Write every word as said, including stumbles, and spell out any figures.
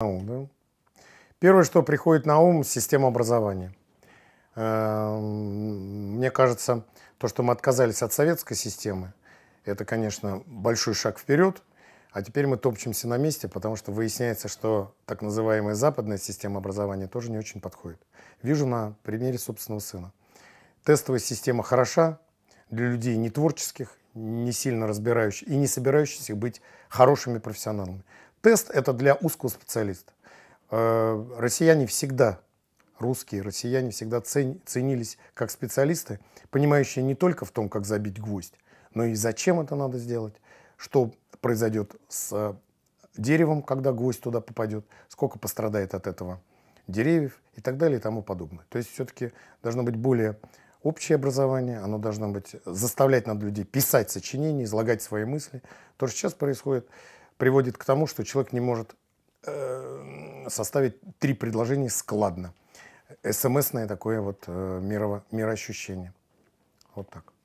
на ум, да? Первое, что приходит на ум, система образования. Мне кажется, то, что мы отказались от советской системы, это, конечно, большой шаг вперед, а теперь мы топчемся на месте, потому что выясняется, что так называемая западная система образования тоже не очень подходит. Вижу на примере собственного сына. Тестовая система хороша для людей не творческих, не сильно разбирающихся и не собирающихся быть хорошими профессионалами. Тест — это для узкого специалиста. Россияне всегда, русские россияне всегда ценились как специалисты, понимающие не только в том, как забить гвоздь, но и зачем это надо сделать, что произойдет с деревом, когда гвоздь туда попадет, сколько пострадает от этого деревьев и так далее и тому подобное. То есть все-таки должно быть более общее образование, оно должно быть, заставлять надо людей писать сочинения, излагать свои мысли. То, что сейчас происходит, приводит к тому, что человек не может э, составить три предложения складно. эс эм эсное такое вот э, мирово, мироощущение. Вот так.